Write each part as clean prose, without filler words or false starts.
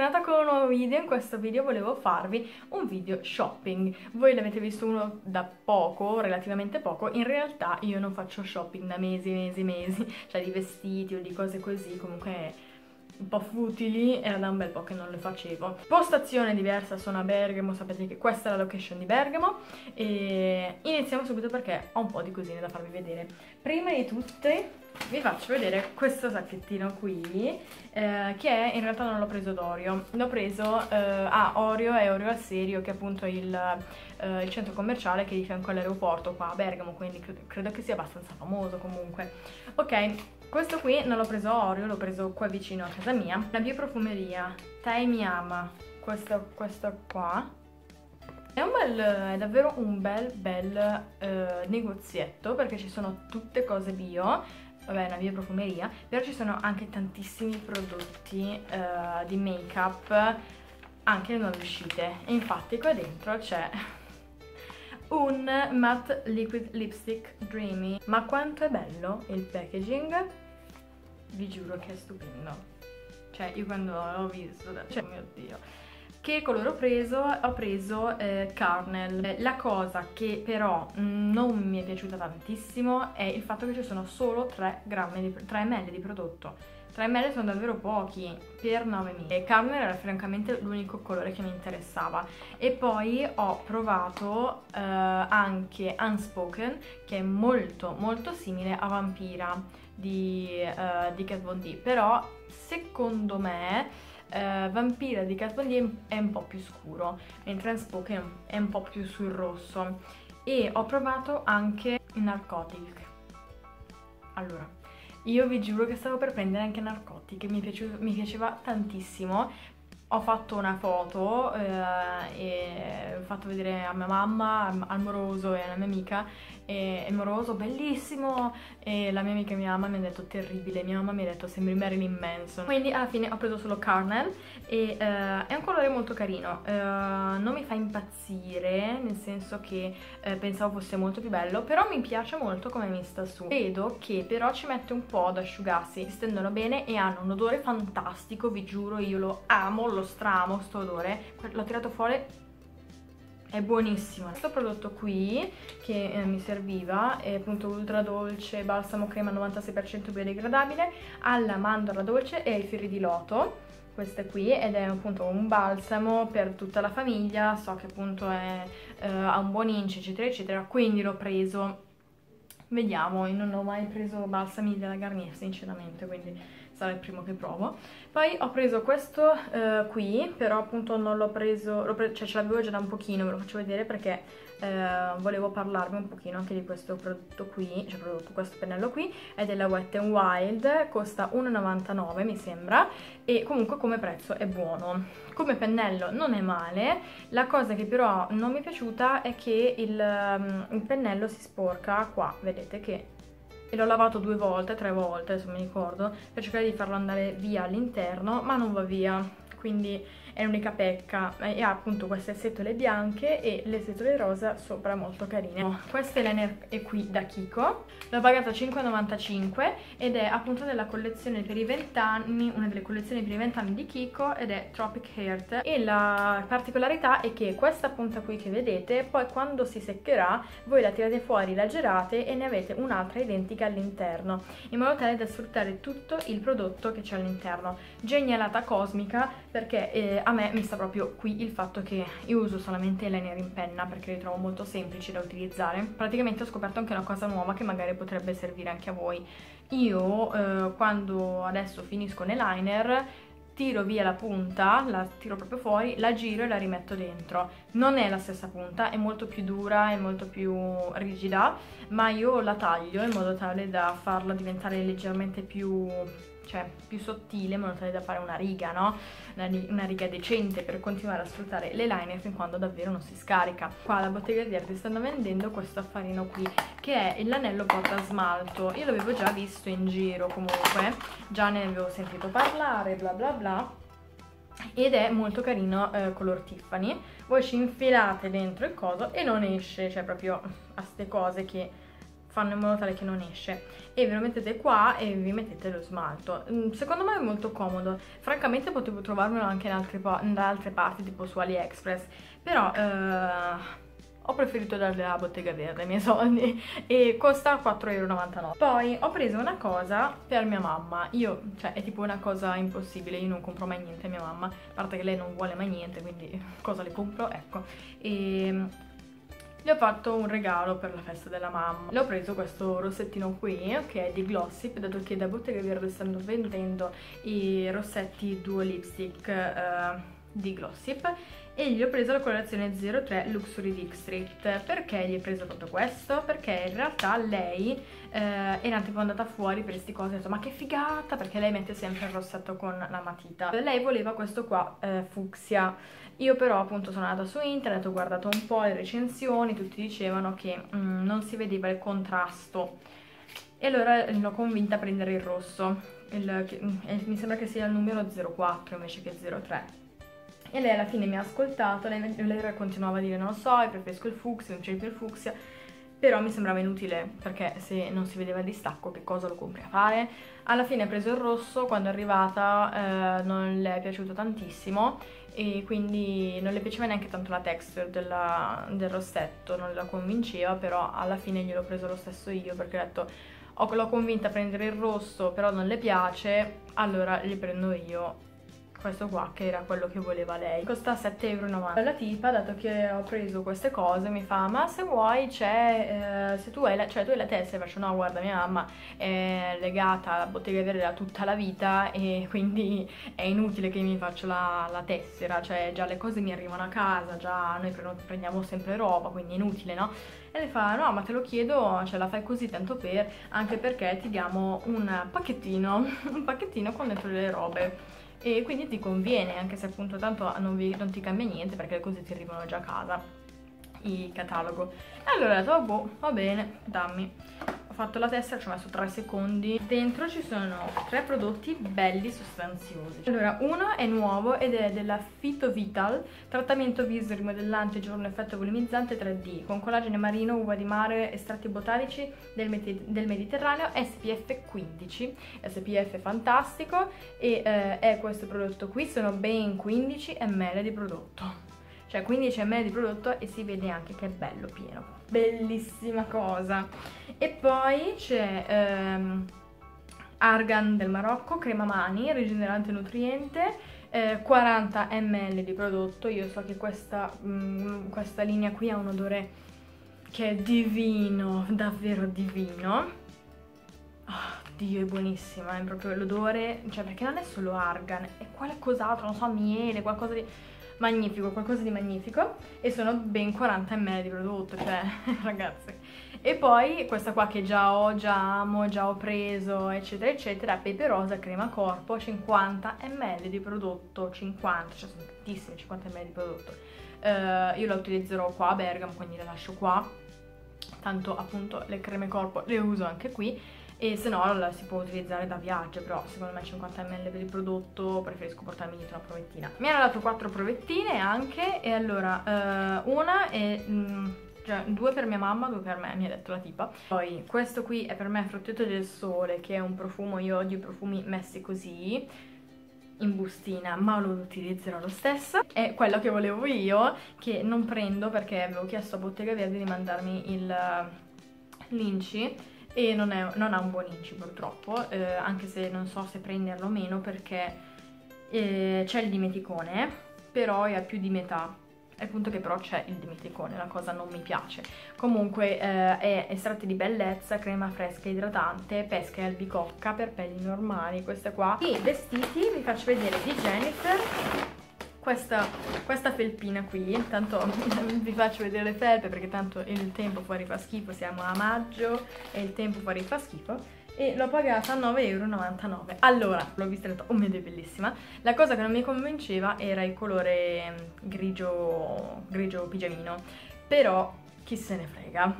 bentornata con un nuovo video. In questo video volevo farvi un video shopping. Voi l'avete visto uno da poco, relativamente poco. In realtà io non faccio shopping da mesi, cioè di vestiti o di cose così, comunque un po' futili, era da un bel po' che non le facevo. Postazione diversa, sono a Bergamo, sapete che questa è la location di Bergamo e iniziamo subito perché ho un po' di cosine da farvi vedere. Prima di tutte vi faccio vedere questo sacchettino qui che in realtà non l'ho preso d'Orio, l'ho preso a Orio e Orio al Serio, che è appunto il centro commerciale che è di fianco all'aeroporto qua a Bergamo, quindi credo che sia abbastanza famoso comunque. Ok, questo qui non l'ho preso a Orio, l'ho preso qua vicino a casa mia. La bioprofumeria Tai Mi Ama, questo qua è davvero un bel negozietto, perché ci sono tutte cose bio. Vabbè, è una bioprofumeria, però ci sono anche tantissimi prodotti di make up, anche non riuscite. E infatti qua dentro c'è un matte liquid lipstick dreamy, ma quanto è bello il packaging, vi giuro che è stupendo. Cioè io quando l'ho visto, cioè mio Dio. Che colore ho preso? Ho preso Karnel. La cosa che però non mi è piaciuta tantissimo è il fatto che ci sono solo 3 ml di prodotto. 3 ml sono davvero pochi per 9.000. E Karnel era francamente l'unico colore che mi interessava. E poi ho provato anche Unspoken, che è molto simile a Vampira di Cat Von D. Però secondo me Vampira di Cat Von D è un po' più scuro, mentre Unspoken è un po' più sul rosso. E ho provato anche Narcotic. Allora, io vi giuro che stavo per prendere anche Narcotic, mi piaceva tantissimo. Ho fatto una foto e ho fatto vedere a mia mamma, al moroso e alla mia amica, e il moroso bellissimo, e la mia amica mia mamma mi ha detto terribile, mia mamma mi ha detto sembri Marilyn Manson. Quindi alla fine ho preso solo Karnel e è un colore molto carino, non mi fa impazzire, nel senso che pensavo fosse molto più bello, però mi piace molto come mi sta su. Vedo che però ci mette un po' ad asciugarsi, stendono bene e hanno un odore fantastico, vi giuro, io lo amo, lo stramo sto odore, l'ho tirato fuori, è buonissimo. Questo prodotto qui che mi serviva è appunto ultra dolce, balsamo crema 96% biodegradabile alla mandorla dolce e ai fiori di loto, questa qui, ed è appunto un balsamo per tutta la famiglia. So che appunto è, ha un buon indice eccetera eccetera, quindi l'ho preso. Vediamo, io non ho mai preso balsami della Garnier sinceramente, quindi sarà il primo che provo. Poi ho preso questo qui, però appunto non l'ho preso, cioè ce l'avevo già da un pochino, ve lo faccio vedere perché volevo parlarvi un pochino anche di questo prodotto qui, cioè questo pennello qui, è della Wet n Wild, costa 1,99 mi sembra, e comunque come prezzo è buono. Come pennello non è male, la cosa che però non mi è piaciuta è che il pennello si sporca qua, vedete che... E l'ho lavato 2 volte, 3 volte, adesso mi ricordo, per cercare di farlo andare via all'interno, ma non va via, quindi è l'unica pecca. E ha appunto queste setole bianche e le setole rosa sopra molto carine. Questa eyeliner è qui da Kiko, l'ho pagata 5,95 ed è appunto della collezione per i 20 anni, una delle collezioni per i 20 anni di Kiko, ed è Tropic Heart. E la particolarità è che questa punta qui che vedete, poi quando si seccherà voi la tirate fuori, la girate e ne avete un'altra identica all'interno, in modo tale da sfruttare tutto il prodotto che c'è all'interno. Genialata cosmica, perché a me mi sta proprio qui il fatto che io uso solamente eyeliner in penna perché li trovo molto semplici da utilizzare. Praticamente ho scoperto anche una cosa nuova che magari potrebbe servire anche a voi. Io quando adesso finisco l'eyeliner tiro via la punta, la tiro proprio fuori, la giro e la rimetto dentro. Non è la stessa punta, è molto più dura, è molto più rigida, ma io la taglio in modo tale da farla diventare leggermente più... cioè più sottile, in modo tale da fare una riga, no? Una riga decente per continuare a sfruttare l'eyeliner fin quando davvero non si scarica. Qua alla Bottega Verde stanno vendendo questo affarino qui, che è l'anello porta smalto. Io l'avevo già visto in giro comunque, già ne avevo sentito parlare, bla bla bla, ed è molto carino, color Tiffany. Voi ci infilate dentro il coso e non esce, cioè proprio a ste cose che fanno in modo tale che non esce, e ve lo mettete qua e vi mettete lo smalto. Secondo me è molto comodo, francamente potevo trovarmelo anche da altre parti, tipo su AliExpress, però ho preferito darle a Bottega Verde i miei soldi, e costa 4,99 €. Poi ho preso una cosa per mia mamma. Io, cioè, è tipo una cosa impossibile, io non compro mai niente a mia mamma, a parte che lei non vuole mai niente, quindi cosa le compro? Ecco. E le ho fatto un regalo per la festa della mamma. Le ho preso questo rossettino qui, che è di Glossyp, dato che da Bottega Verde stanno vendendo i rossetti duo lipstick di Glossyp, e gli ho preso la colorazione 03 Luxury Lip Street. Perché gli ho preso proprio questo? Perché in realtà lei era tipo andata fuori per queste cose, ho detto ma che figata, perché lei mette sempre il rossetto con la matita, lei voleva questo qua fucsia. Io però appunto sono andata su internet, ho guardato un po' le recensioni, tutti dicevano che non si vedeva il contrasto, e allora l'ho convinta a prendere il rosso, mi sembra che sia il numero 04 invece che 03. E lei alla fine mi ha ascoltato, lei continuava a dire non lo so, io preferisco il fucsia, non c'è più il fucsia, però mi sembrava inutile, perché se non si vedeva il distacco che cosa lo compri a fare? Alla fine ha preso il rosso, quando è arrivata non le è piaciuto tantissimo, e quindi non le piaceva neanche tanto la texture del rossetto, non la convinceva, però alla fine gliel'ho preso lo stesso io, perché ho detto l'ho convinta a prendere il rosso, però non le piace, allora li prendo io. Questo qua che era quello che voleva lei, costa 7,90 €. La tipa, dato che ho preso queste cose, mi fa ma se vuoi c'è, se tu hai la testa, e faccio no guarda, mia mamma è legata alla Bottega Verde da tutta la vita, e quindi è inutile che mi faccio la tessera, cioè già le cose mi arrivano a casa, già noi prendiamo sempre roba, quindi è inutile, no? E le fa no ma te lo chiedo, ce la fai così tanto per, anche perché ti diamo un pacchettino con dentro le robe, e quindi ti conviene, anche se appunto tanto non ti cambia niente, perché così ti arrivano già a casa il catalogo. E allora ho detto, oh, boh, va bene, dammi. Ho fatto la tessera, ci ho messo 3 secondi. Dentro ci sono 3 prodotti belli sostanziosi. Allora, uno è nuovo ed è della Fito Vital, trattamento viso rimodellante giorno effetto volumizzante 3D, con collagene marino, uva di mare, estratti botanici del Mediterraneo, SPF 15, SPF fantastico, e è questo prodotto qui, sono ben 15 ml di prodotto. Cioè 15 ml di prodotto, e si vede anche che è bello pieno, bellissima cosa. E poi c'è Argan del Marocco, crema mani, rigenerante nutriente, 40 ml di prodotto. Io so che questa linea qui ha un odore che è divino, davvero divino. Dio, è buonissima, è proprio l'odore, cioè perché non è solo argan, è qualcos'altro, non so, miele, qualcosa di magnifico, e sono ben 40 ml di prodotto, cioè ragazzi. E poi questa qua che già ho, già amo, già ho preso, eccetera eccetera, peperosa crema corpo, 50 ml di prodotto, 50, cioè sono tantissimi 50 ml di prodotto. Io la utilizzerò qua a Bergamo, quindi la lascio qua, tanto appunto le creme corpo le uso anche qui, e se no la si può utilizzare da viaggio, però secondo me 50 ml per il prodotto, preferisco portarmi dietro una provettina. Mi hanno dato 4 provettine anche, e allora una è cioè 2 per mia mamma, 2 per me, mi ha detto la tipa. Poi questo qui è per me Fruttetto del Sole, che è un profumo, io odio i profumi messi così in bustina, ma lo utilizzerò lo stesso. È quello che volevo io, che non prendo perché avevo chiesto a Bottega Verde di mandarmi l'inci, e non ha un buon inci purtroppo, anche se non so se prenderlo o meno, perché c'è il dimeticone, però è più di metà, è il punto che però c'è il dimeticone, la cosa non mi piace. Comunque è estratti di bellezza, crema fresca idratante, pesca e albicocca per pelli normali, questa qua. I vestiti vi faccio vedere di Jennifer. Questa felpina qui, tanto vi faccio vedere le felpe perché tanto il tempo fuori fa schifo, siamo a maggio e il tempo fuori fa schifo, e l'ho pagata a 9,99 €. Allora, l'ho vista e ho detto, oh mio Dio, bellissima. La cosa che non mi convinceva era il colore grigio pigiamino, però chi se ne frega.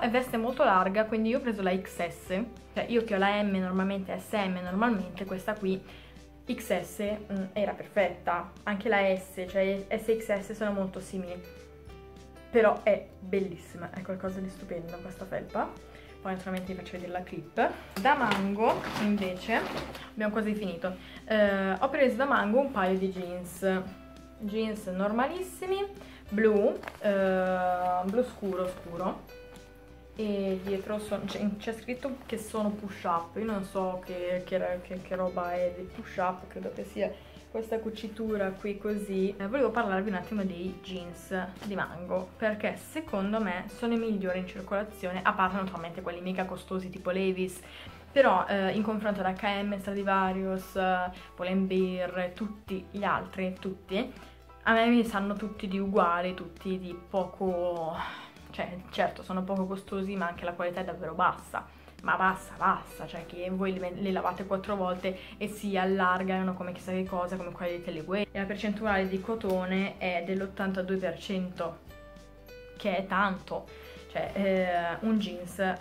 È veste molto larga, quindi io ho preso la XS, cioè io che ho la M normalmente, SM normalmente, questa qui XS era perfetta, anche la S, cioè SXS sono molto simili, però è bellissima, è qualcosa di stupendo questa felpa. poi naturalmente vi faccio vedere la clip. Da Mango invece abbiamo quasi finito, ho preso da Mango un paio di jeans normalissimi, blu, blu scuro, e dietro c'è scritto che sono push up. Io non so che roba è di push up, credo che sia questa cucitura qui così. Volevo parlarvi un attimo dei jeans di Mango, perché secondo me sono i migliori in circolazione, a parte naturalmente quelli mica costosi tipo Levis, però in confronto ad H&M, Stradivarius, Pull&Bear, tutti gli altri, a me mi sanno tutti di uguali, tutti di poco... Cioè, certo, sono poco costosi, ma anche la qualità è davvero bassa. Ma bassa, bassa, cioè che voi le lavate 4 volte e si allargano come chissà che cosa, come quelle di Teleway. E la percentuale di cotone è dell'82%, che è tanto. Cioè, un jeans,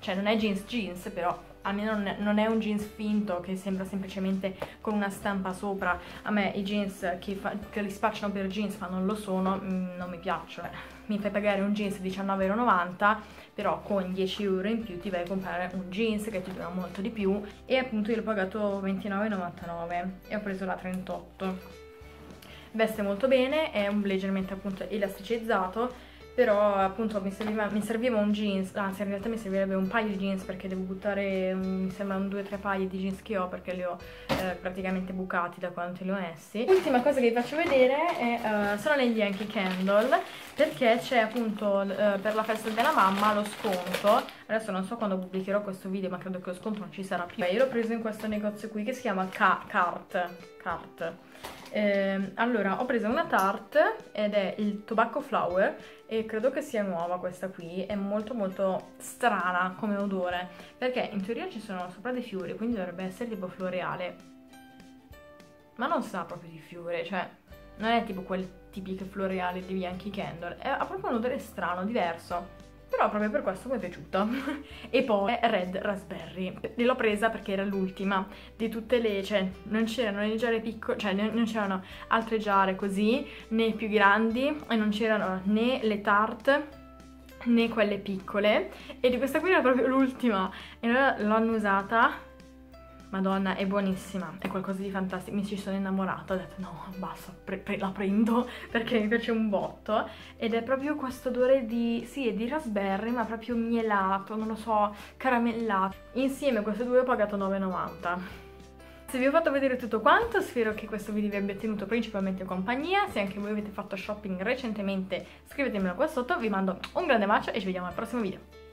cioè non è jeans jeans, però almeno non è un jeans finto che sembra semplicemente con una stampa sopra. A me i jeans che li spacciano per jeans ma non lo sono, non mi piacciono. Mi fai pagare un jeans €19,90, però con €10 in più ti vai a comprare un jeans che ti dura molto di più. E appunto io l'ho pagato €29,99 e ho preso la 38. Veste molto bene, è un leggermente appunto elasticizzato, però appunto mi serviva un jeans, anzi in realtà mi servirebbe un paio di jeans, perché devo buttare mi sembra un 2-3 paio di jeans che ho, perché li ho praticamente bucati da quanto li ho messi. L'ultima cosa che vi faccio vedere è, sono negli Yankee Candle, perché c'è appunto per la festa della mamma lo sconto. Adesso non so quando pubblicherò questo video, ma credo che lo sconto non ci sarà più. Beh, io l'ho preso in questo negozio qui che si chiama Ca cart. Allora, ho preso una tarte ed è il tobacco flower e credo che sia nuova questa qui. È molto strana come odore, perché in teoria ci sono sopra dei fiori, quindi dovrebbe essere tipo floreale, ma non sa proprio di fiore, cioè non è tipo quel tipico floreale di Yankee Candle, ha proprio un odore strano, diverso. Però proprio per questo mi è piaciuta. E poi Red Raspberry, l'ho presa perché era l'ultima di tutte le... cioè non c'erano le giare piccole, cioè non c'erano altre giare così, né più grandi, e non c'erano né le tarte né quelle piccole, e di questa qui era proprio l'ultima. E allora l'hanno usata. Madonna, è buonissima, è qualcosa di fantastico, mi ci sono innamorata, ho detto no, basta, la prendo perché mi piace un botto. Ed è proprio questo odore di, sì, è di raspberry, ma proprio mielato, non lo so, caramellato. Insieme a queste due ho pagato €9,90. Se vi ho fatto vedere tutto quanto, spero che questo video vi abbia tenuto principalmente in compagnia. Se anche voi avete fatto shopping recentemente, scrivetemelo qua sotto, vi mando un grande bacio e ci vediamo al prossimo video.